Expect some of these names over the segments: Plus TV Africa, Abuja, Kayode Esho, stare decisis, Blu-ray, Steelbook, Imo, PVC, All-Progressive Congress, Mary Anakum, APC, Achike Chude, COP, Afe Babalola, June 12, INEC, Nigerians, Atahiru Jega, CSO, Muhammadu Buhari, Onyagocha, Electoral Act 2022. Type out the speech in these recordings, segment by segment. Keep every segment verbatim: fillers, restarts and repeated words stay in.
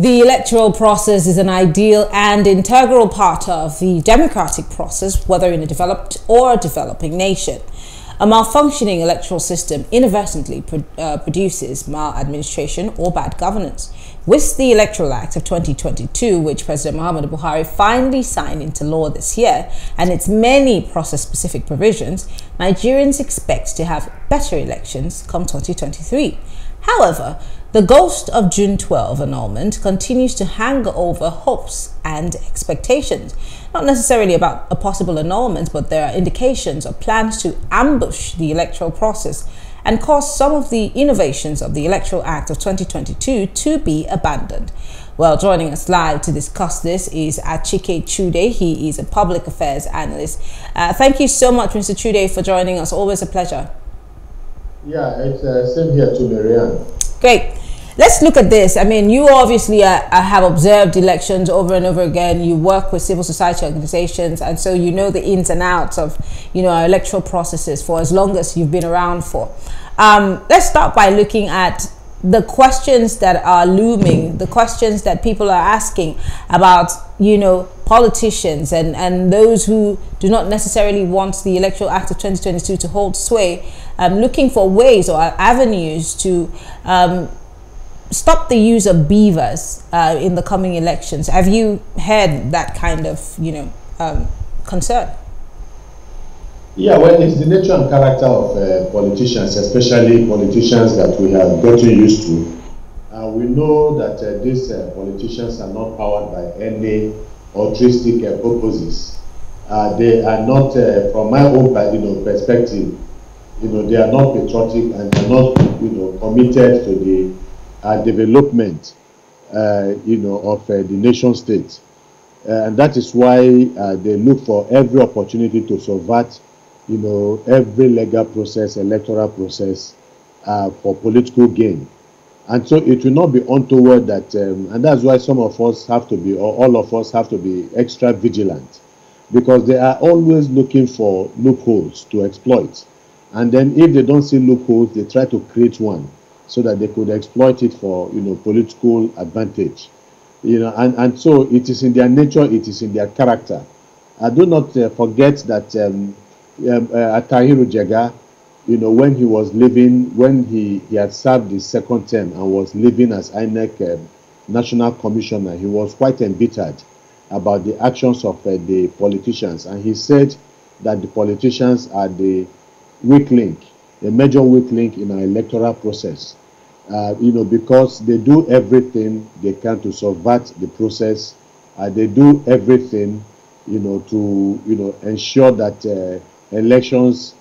The electoral process is an ideal and integral part of the democratic process, whether in a developed or a developing nation. A malfunctioning electoral system inadvertently pro uh, produces maladministration or bad governance. With the Electoral Act of twenty twenty-two, which President Muhammadu Buhari finally signed into law this year, and its many process-specific provisions, Nigerians expect to have better elections come twenty twenty-three. However, the ghost of June twelfth annulment continues to hang over hopes and expectations, not necessarily about a possible annulment, but there are indications of plans to ambush the electoral process and cause some of the innovations of the Electoral Act of twenty twenty-two to be abandoned. Well, joining us live to discuss this is Achike Chude. He is a public affairs analyst. Uh, thank you so much, Mister Chude, for joining us. Always a pleasure. Yeah, it's uh, same here to Marianne. Great. Let's look at this. I mean, you obviously uh, have observed elections over and over again. You work with civil society organizations, and so you know the ins and outs of, you know, our electoral processes for as long as you've been around for. Um, let's start by looking at the questions that are looming, the questions that people are asking about, you know, politicians and, and those who do not necessarily want the Electoral Act of twenty twenty-two to hold sway, um, looking for ways or avenues to um, stop the use of beavers uh, in the coming elections. Have you heard that kind of, you know, um, concern? Yeah, well, it's the nature and character of uh, politicians, especially politicians that we have gotten used to. Uh, we know that uh, these uh, politicians are not powered by any altruistic uh, purposes. Uh, they are not, uh, from my own you know, perspective, you know, they are not patriotic and they are not, you know, committed to the uh, development, uh, you know, of uh, the nation state, uh, and that is why uh, they look for every opportunity to subvert, you know, every legal process, electoral process, uh, for political gain. And so it will not be untoward that, um, and that's why some of us have to be, or all of us have to be extra vigilant, because they are always looking for loopholes to exploit. And then if they don't see loopholes, they try to create one so that they could exploit it for, you know, political advantage. You know, and, and so it is in their nature, it is in their character. I do not uh, forget that um, um, uh, Atahiru Jega, you know, when he was leaving, when he, he had served his second term and was leaving as I N E C um, National Commissioner, he was quite embittered about the actions of uh, the politicians. And he said that the politicians are the weak link, the major weak link in our electoral process, uh, you know, because they do everything they can to subvert the process. Uh, they do everything, you know, to, you know, ensure that uh, elections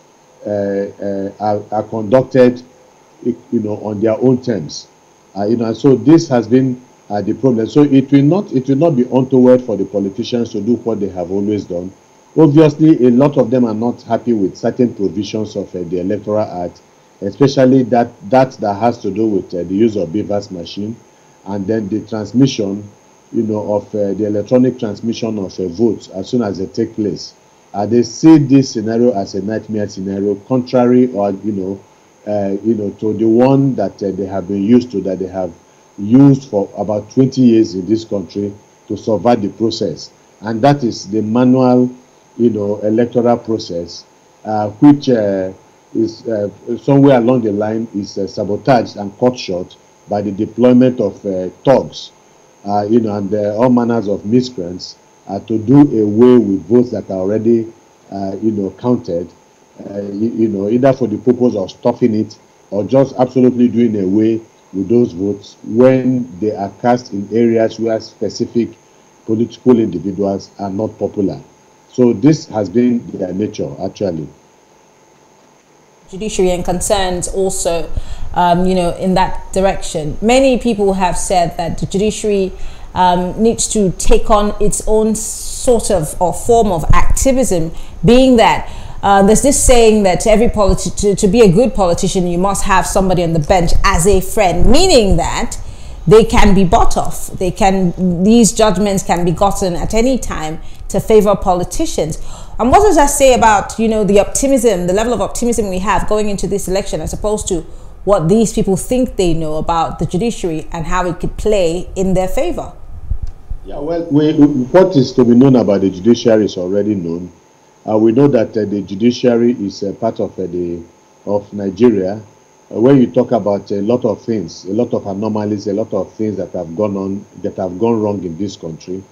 Uh, uh, are, are conducted, you know, on their own terms, uh, you know. And so this has been uh, the problem. So it will not, it will not be untoward for the politicians to do what they have always done. Obviously, a lot of them are not happy with certain provisions of uh, the Electoral Act, especially that that that has to do with uh, the use of beavers machine, and then the transmission, you know, of uh, the electronic transmission of uh, votes as soon as they take place. Uh, they see this scenario as a nightmare scenario, contrary, or you know, uh, you know, to the one that uh, they have been used to, that they have used for about twenty years in this country to subvert the process, and that is the manual, you know, electoral process, uh, which uh, is uh, somewhere along the line is uh, sabotaged and cut short by the deployment of uh, thugs, uh, you know, and uh, all manners of miscreants. Uh, to do away with votes that are already, uh, you know, counted, uh, you, you know, either for the purpose of stuffing it or just absolutely doing away with those votes when they are cast in areas where specific political individuals are not popular. So this has been their nature, actually. Judiciary and concerns also, um, you know, in that direction. Many people have said that the judiciary Um, needs to take on its own sort of or form of activism, being that uh, there's this saying that every politi to, to be a good politician you must have somebody on the bench as a friend, meaning that they can be bought off, they can, these judgments can be gotten at any time to favor politicians. And what does that say about, you know, the optimism, the level of optimism we have going into this election as opposed to what these people think they know about the judiciary and how it could play in their favor? Yeah, well, we, what is to be known about the judiciary is already known. Uh, we know that uh, the judiciary is uh, part of uh, the of Nigeria. Uh, when you talk about a lot of things, a lot of anomalies, a lot of things that have gone on, that have gone wrong in this country,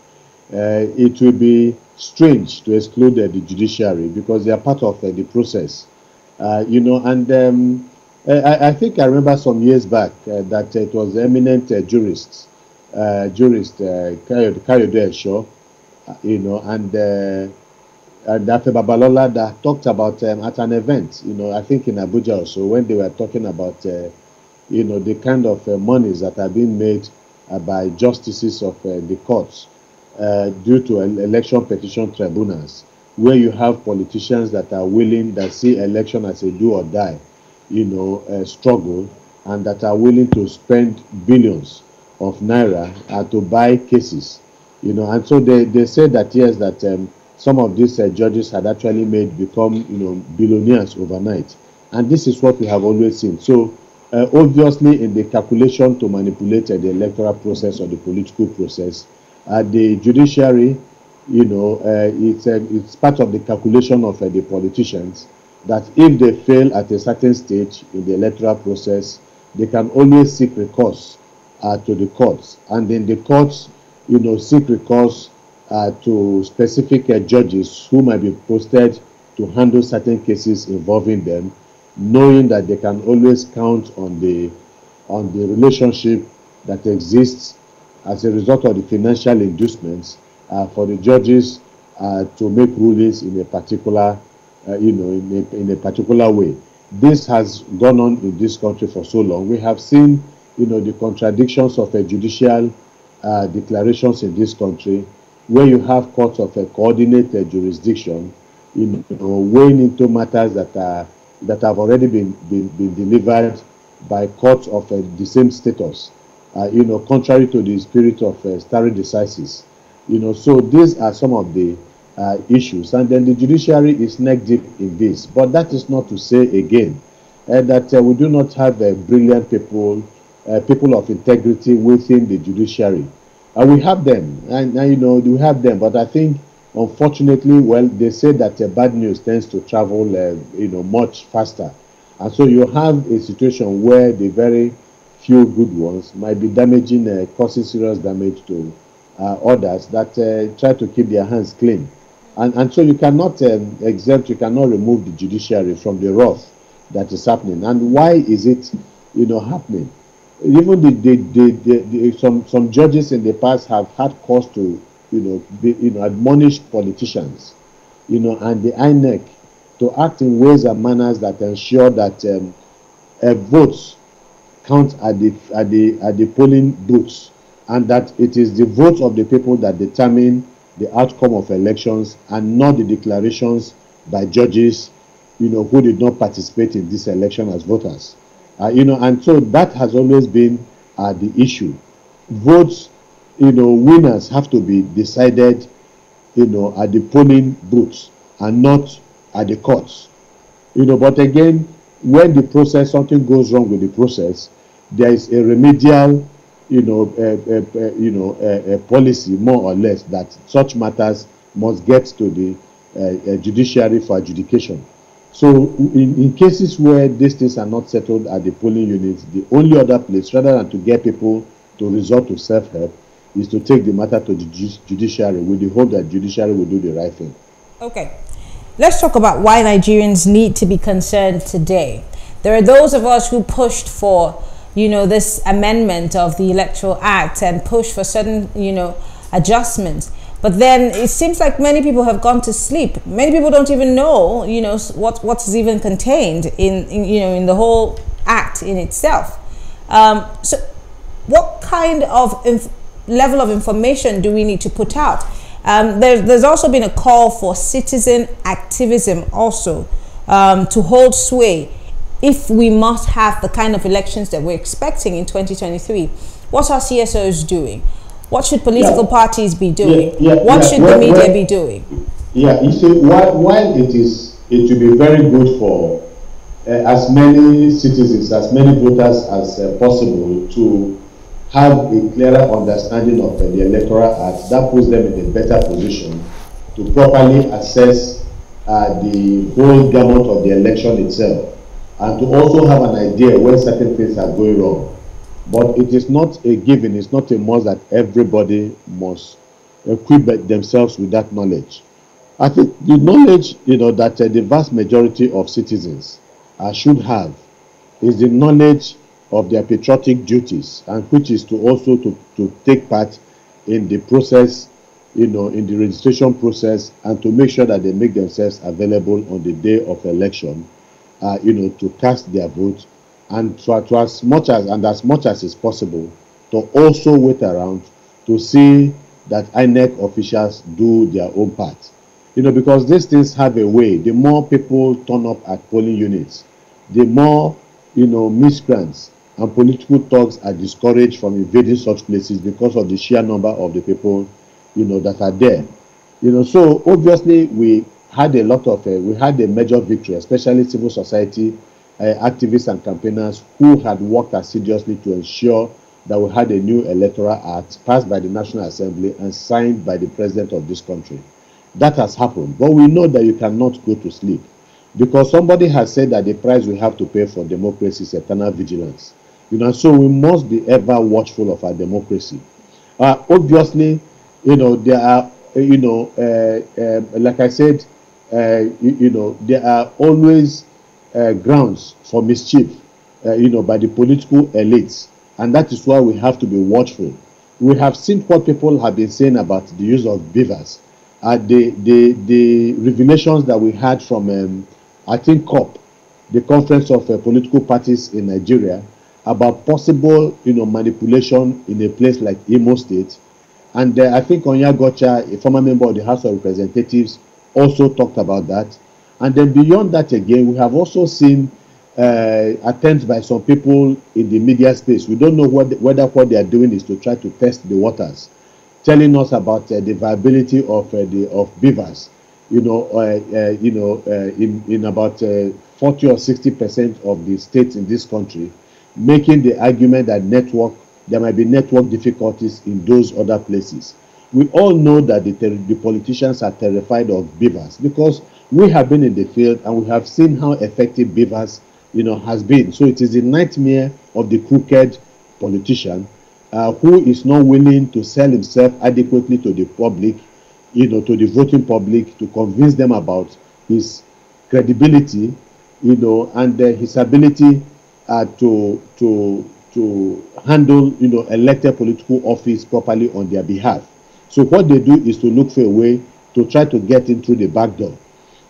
uh, it will be strange to exclude uh, the judiciary because they are part of uh, the process. Uh, you know, and um, I, I think I remember some years back uh, that it was eminent uh, jurists. Uh, jurist uh, Kayode Esho, you know, and uh, and Afe Babalola that talked about um, at an event, you know, I think in Abuja also, when they were talking about, uh, you know, the kind of uh, monies that are being made uh, by justices of uh, the courts uh, due to election petition tribunals, where you have politicians that are willing, that see election as a do or die, you know, uh, struggle, and that are willing to spend billions of naira uh, to buy cases, you know. And so they, they said that yes, that um, some of these uh, judges had actually made become, you know, billionaires overnight, and this is what we have always seen. So uh, obviously in the calculation to manipulate uh, the electoral process or the political process, uh, the judiciary, you know, uh, it's, uh, it's part of the calculation of uh, the politicians, that if they fail at a certain stage in the electoral process, they can always seek recourse Uh, to the courts, and then the courts, you know, seek recourse uh, to specific uh, judges who might be posted to handle certain cases involving them, knowing that they can always count on the on the relationship that exists as a result of the financial inducements uh, for the judges uh, to make rulings in a particular, uh, you know, in a, in a particular way. This has gone on in this country for so long. We have seen, you know, the contradictions of a judicial uh, declarations in this country, where you have courts of a coordinated jurisdiction, you know, weighing into matters that are that have already been been, been delivered by courts of uh, the same status, uh, you know, contrary to the spirit of uh, stare decisis, you know. So these are some of the uh, issues, and then the judiciary is neck deep in this. But that is not to say again uh, that uh, we do not have uh, brilliant people. Uh, people of integrity within the judiciary, and uh, we have them, and, and you know, we have them. But I think, unfortunately, well, they say that uh, bad news tends to travel, uh, you know, much faster, and so you have a situation where the very few good ones might be damaging, uh, causing serious damage to uh, others that uh, try to keep their hands clean, and and so you cannot um, exempt, you cannot remove the judiciary from the wrath that is happening. And why is it, you know, happening? Even the, the, the, the, the, some some judges in the past have had cause to, you know, be, you know, admonish politicians, you know, and the I N E C to act in ways and manners that ensure that um, uh, votes count at the at the at the polling booths, and that it is the votes of the people that determine the outcome of elections, and not the declarations by judges, you know, who did not participate in this election as voters. Uh, you know, and so that has always been uh, the issue. Votes, you know, winners have to be decided, you know, at the polling booths and not at the courts. You know, but again, when the process, something goes wrong with the process, there is a remedial, you know, a, a, a, you know, a, a policy more or less that such matters must get to the uh, uh, judiciary for adjudication. So in, in cases where these things are not settled at the polling units, the only other place, rather than to get people to resort to self-help, is to take the matter to the judiciary with the hope that judiciary will do the right thing. Okay, let's talk about why Nigerians need to be concerned today. There are those of us who pushed for, you know, this amendment of the Electoral Act and pushed for certain, you know, adjustments. But then it seems like many people have gone to sleep. Many people don't even know, you know, what what is even contained in, in you know, in the whole act in itself. Um, so, what kind of inf level of information do we need to put out? Um, there, there's also been a call for citizen activism also um, to hold sway if we must have the kind of elections that we're expecting in twenty twenty-three. What are C S Os doing? What should political yeah. parties be doing? Yeah, yeah, what yeah. should well, the media well, be doing? Yeah, you see, while, while it is, it will be very good for uh, as many citizens, as many voters as uh, possible to have a clearer understanding of uh, the Electoral Act. That puts them in a better position to properly assess uh, the whole gamut of the election itself, and to also have an idea when certain things are going wrong. But it is not a given, it's not a must that everybody must equip themselves with that knowledge. I think the knowledge, you know, that uh, the vast majority of citizens uh, should have is the knowledge of their patriotic duties, and which is to also to, to take part in the process, you know, in the registration process, and to make sure that they make themselves available on the day of election, uh, you know, to cast their vote, and to, to as much as and as much as is possible, to also wait around to see that I N E C officials do their own part. You know, because these things have a way. The more people turn up at polling units, the more, you know, miscreants and political thugs are discouraged from invading such places because of the sheer number of the people, you know, that are there. You know, so obviously we had a lot of, uh, we had a major victory, especially civil society uh, activists and campaigners who had worked assiduously to ensure that we had a new electoral act passed by the National Assembly and signed by the President of this country. That has happened, but we know that you cannot go to sleep, because somebody has said that the price we have to pay for democracy is eternal vigilance. You know, so we must be ever watchful of our democracy. Uh, obviously, you know, there are, you know, uh, uh, like I said, uh, you, you know, there are always uh, grounds for mischief, uh, you know, by the political elites, and that is why we have to be watchful. We have seen what people have been saying about the use of beavers. Uh, the, the, the revelations that we had from, um, I think, COP, the Conference of uh, Political Parties in Nigeria, about possible, you know, manipulation in a place like Imo State. And uh, I think Onyagocha, a former member of the House of Representatives, also talked about that. And then beyond that again, we have also seen uh, attempts by some people in the media space. We don't know what, whether what they are doing is to try to test the waters, telling us about uh, the viability of uh, the of beavers, you know, uh, uh, you know, uh, in in about uh, forty or sixty percent of the states in this country, making the argument that network there might be network difficulties in those other places. We all know that the the politicians are terrified of beavers, because we have been in the field and we have seen how effective beavers, you know, has been. So it is a nightmare of the crooked politician, Uh, who is not willing to sell himself adequately to the public, you know, to the voting public, to convince them about his credibility, you know, and uh, his ability uh, to to to handle, you know, elected political office properly on their behalf. So what they do is to look for a way to try to get in through the back door,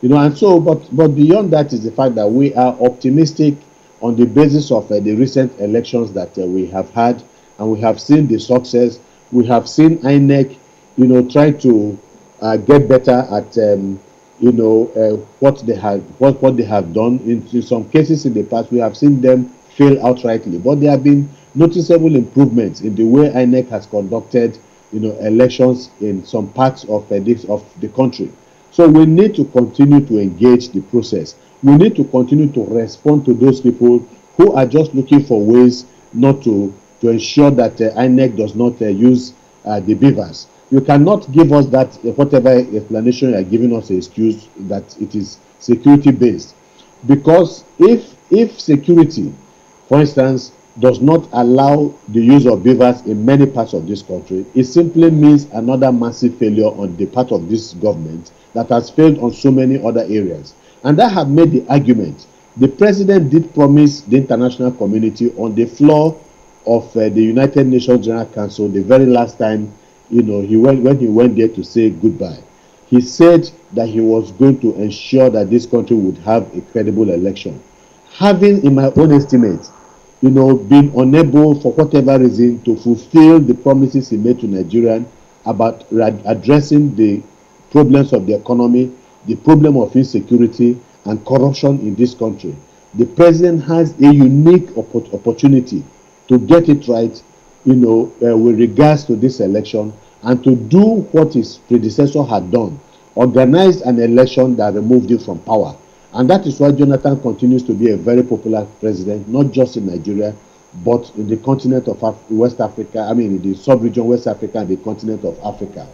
you know. And so, but but beyond that is the fact that we are optimistic on the basis of uh, the recent elections that uh, we have had. And we have seen the success. We have seen I N E C, you know, try to uh, get better at, um, you know, uh, what they have, what what they have done. In, in some cases in the past, we have seen them fail outrightly. But there have been noticeable improvements in the way I N E C has conducted, you know, elections in some parts of uh, this, of the country. So we need to continue to engage the process. We need to continue to respond to those people who are just looking for ways not to. To ensure that uh, I N E C does not uh, use uh, the beavers. You cannot give us that uh, whatever explanation you are giving us an excuse that it is security based, because if if security, for instance, does not allow the use of beavers in many parts of this country, it simply means another massive failure on the part of this government that has failed on so many other areas. And that have made the argument. The president did promise the international community on the floor of uh, the United Nations General Council the very last time, you know, he went when he went there to say goodbye. He said that he was going to ensure that this country would have a credible election. Having, in my own estimate, you know, been unable for whatever reason to fulfill the promises he made to Nigerians about addressing the problems of the economy, the problem of insecurity and corruption in this country, the president has a unique opp opportunity to get it right, you know, uh, with regards to this election, and to do what his predecessor had done, organized an election that removed him from power. And that is why Jonathan continues to be a very popular president, not just in Nigeria, but in the continent of Af West Africa, I mean, in the sub-region West Africa and the continent of Africa.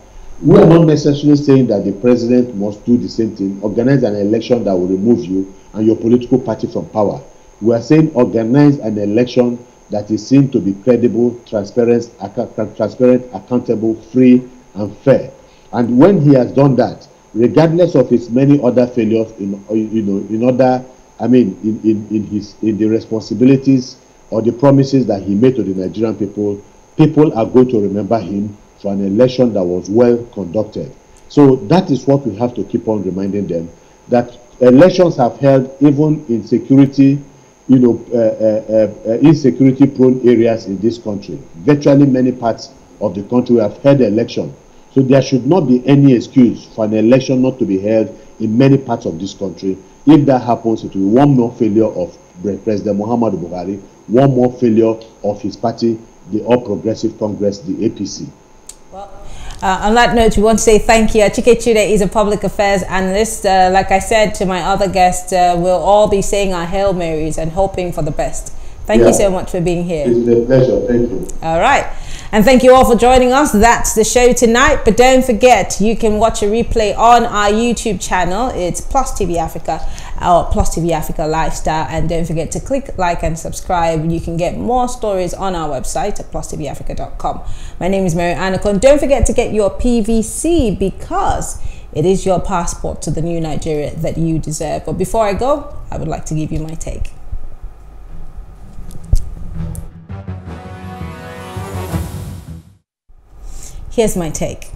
We are not necessarily saying that the president must do the same thing, organize an election that will remove you and your political party from power. We are saying organize an election that is seen to be credible, transparent, ac transparent, accountable, free, and fair. And when he has done that, regardless of his many other failures in, you know, in other, I mean, in, in, in his in the responsibilities or the promises that he made to the Nigerian people, people are going to remember him for an election that was well conducted. So that is what we have to keep on reminding them, that elections have held even in security, you know, uh, uh, uh, insecurity-prone areas in this country. Virtually many parts of the country have held election. So there should not be any excuse for an election not to be held in many parts of this country. If that happens, it will be one more failure of President Muhammadu Buhari, one more failure of his party, the All-Progressive Congress, the A P C. Well, uh, on that note, we want to say thank you. Achike Chude is a public affairs analyst. Uh, like I said to my other guests, uh, we'll all be saying our Hail Marys and hoping for the best. Thank yeah. you so much for being here. It's a pleasure. Thank you. All right. And thank you all for joining us. That's the show tonight. But don't forget, you can watch a replay on our YouTube channel. It's Plus T V Africa or Plus T V Africa Lifestyle. And don't forget to click like and subscribe. You can get more stories on our website at plus t v africa dot com. My name is Mary Anakum. Don't forget to get your P V C because it is your passport to the new Nigeria that you deserve. But before I go, I would like to give you my take. Here's my take.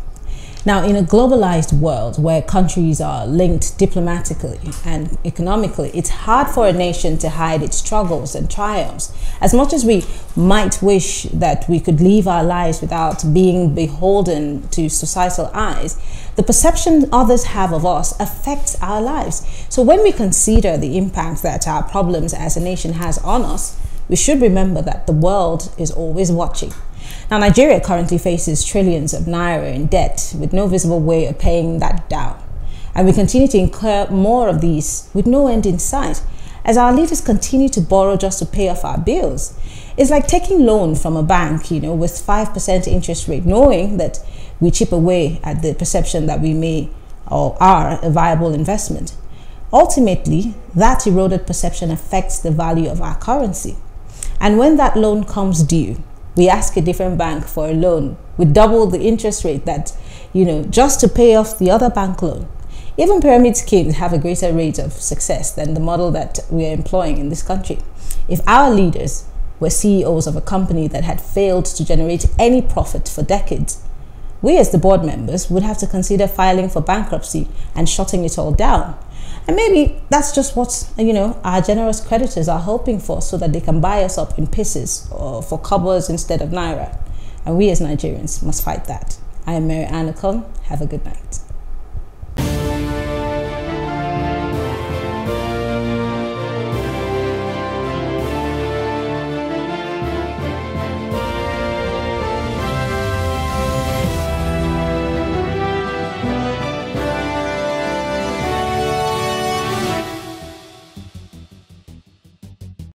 Now, in a globalized world where countries are linked diplomatically and economically, it's hard for a nation to hide its struggles and triumphs. As much as we might wish that we could live our lives without being beholden to societal eyes, the perception others have of us affects our lives. So when we consider the impact that our problems as a nation has on us, we should remember that the world is always watching. Now, Nigeria currently faces trillions of naira in debt with no visible way of paying that down. And we continue to incur more of these with no end in sight as our leaders continue to borrow just to pay off our bills. It's like taking loan from a bank, you know, with five percent interest rate, knowing that we chip away at the perception that we may or are a viable investment. Ultimately, that eroded perception affects the value of our currency. And when that loan comes due, we ask a different bank for a loan with double the interest rate that, you know, just to pay off the other bank loan. Even pyramid schemes have a greater rate of success than the model that we are employing in this country. If our leaders were C E Os of a company that had failed to generate any profit for decades, we as the board members would have to consider filing for bankruptcy and shutting it all down. And maybe that's just what, you know, our generous creditors are hoping for, so that they can buy us up in pieces or for cobbles instead of naira. And we as Nigerians must fight that. I am Mary Anakum. Have a good night.